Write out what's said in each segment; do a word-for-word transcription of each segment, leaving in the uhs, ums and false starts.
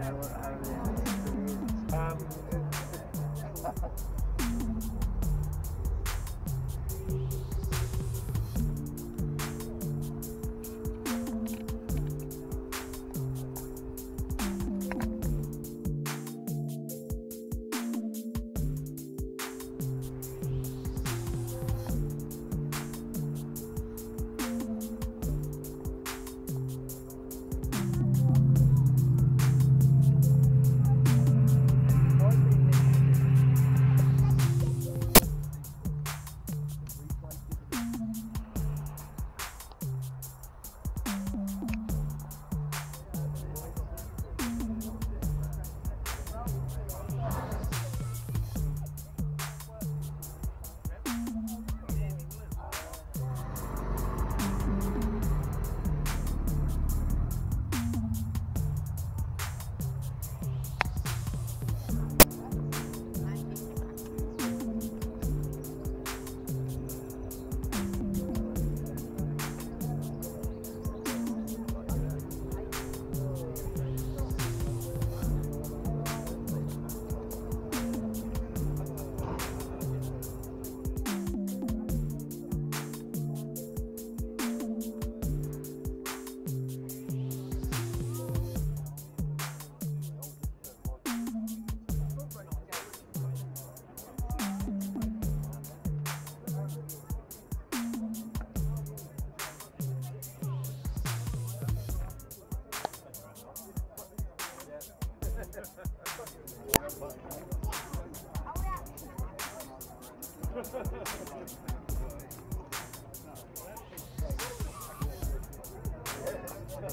know what I mean.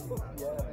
Um, yeah.